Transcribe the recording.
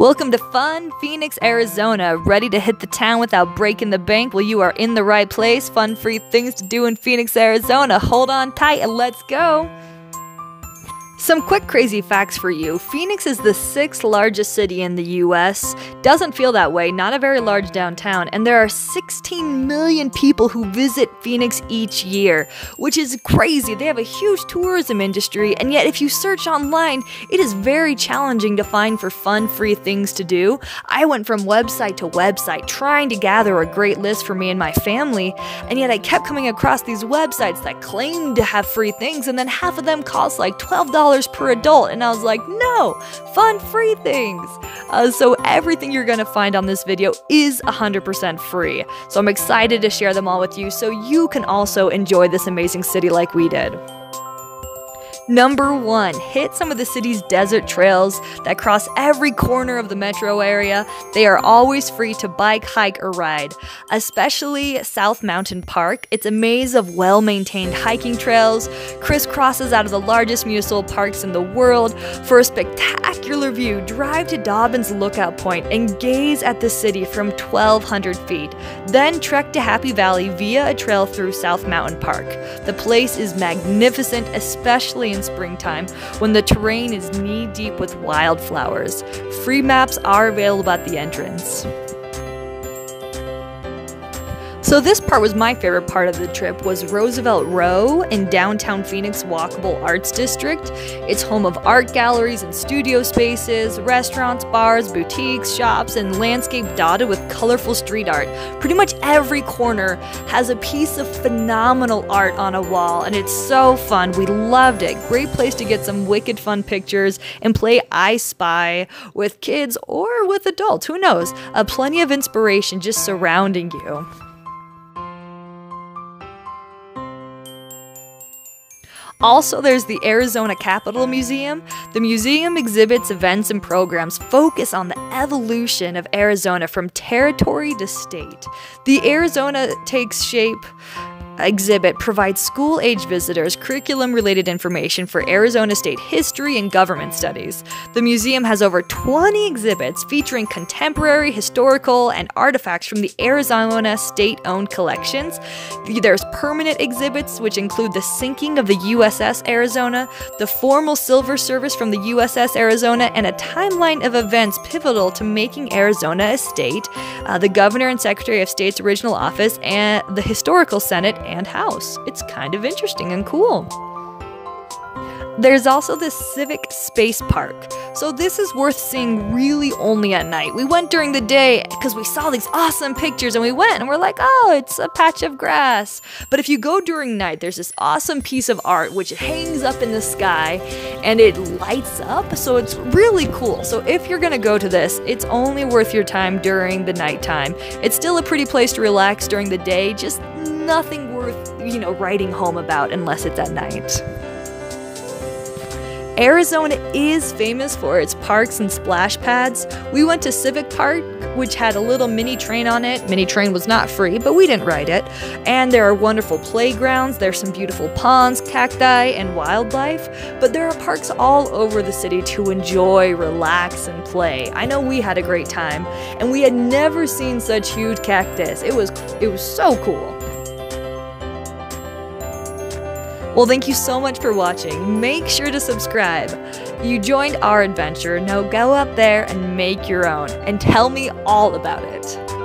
Welcome to fun Phoenix, Arizona. Ready to hit the town without breaking the bank? Well, you are in the right place. Fun, free things to do in Phoenix, Arizona. Hold on tight and let's go. Some quick crazy facts for you. Phoenix is the 6th largest city in the US. Doesn't feel that way, not a very large downtown, and there are 16 million people who visit Phoenix each year, which is crazy. They have a huge tourism industry, and yet if you search online, it is very challenging to find for fun, free things to do. I went from website to website trying to gather a great list for me and my family, and yet I kept coming across these websites that claimed to have free things, and then half of them cost like $12 per adult, and I was like, no, fun free things. So everything you're gonna find on this video is 100% free. So I'm excited to share them all with you so you can also enjoy this amazing city like we did. Number 1, hit some of the city's desert trails that cross every corner of the metro area. They are always free to bike, hike, or ride, especially South Mountain Park. It's a maze of well-maintained hiking trails, crisscrosses out of the largest municipal parks in the world. For a spectacular view, drive to Dobbins Lookout Point and gaze at the city from 1,200 feet. Then trek to Happy Valley via a trail through South Mountain Park. The place is magnificent, especially in springtime when the terrain is knee-deep with wildflowers. Free maps are available at the entrance. So this part was my favorite part of the trip, was Roosevelt Row in downtown Phoenix Walkable Arts District. It's home of art galleries and studio spaces, restaurants, bars, boutiques, shops, and landscape dotted with colorful street art. Pretty much every corner has a piece of phenomenal art on a wall, and it's so fun. We loved it. Great place to get some wicked fun pictures and play I Spy with kids or with adults, who knows? Plenty of inspiration just surrounding you. Also, there's the Arizona Capitol Museum. The museum exhibits, events, and programs focus on the evolution of Arizona from territory to state. The Arizona Takes Shape exhibit provides school-age visitors curriculum-related information for Arizona state history and government studies. The museum has over 20 exhibits featuring contemporary, historical, and artifacts from the Arizona state-owned collections. There's permanent exhibits, which include the sinking of the USS Arizona, the formal silver service from the USS Arizona, and a timeline of events pivotal to making Arizona a state, the Governor and Secretary of State's original office, and the Historical Senate and house. It's kind of interesting and cool. There's also the Civic Space Park. So this is worth seeing really only at night. We went during the day because we saw these awesome pictures, and we went and we're like, oh, it's a patch of grass. But if you go during night, there's this awesome piece of art which hangs up in the sky and it lights up. So it's really cool. So if you're gonna go to this, it's only worth your time during the nighttime. It's still a pretty place to relax during the day, just nothing worth, writing home about unless it's at night. Arizona is famous for its parks and splash pads. We went to Civic Park, which had a little mini train on it. Mini train was not free, but we didn't ride it. And there are wonderful playgrounds. There's some beautiful ponds, cacti, and wildlife. But there are parks all over the city to enjoy, relax, and play. I know we had a great time, and we had never seen such huge cactus. It was so cool. Well, thank you so much for watching. Make sure to subscribe. You joined our adventure. Now go out there and make your own and tell me all about it.